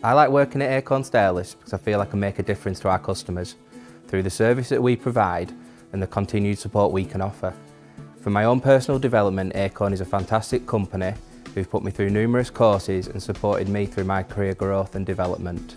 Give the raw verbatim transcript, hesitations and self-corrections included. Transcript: I like working at Acorn Stairlifts because I feel I can make a difference to our customers through the service that we provide and the continued support we can offer. For my own personal development, Acorn is a fantastic company who've put me through numerous courses and supported me through my career growth and development.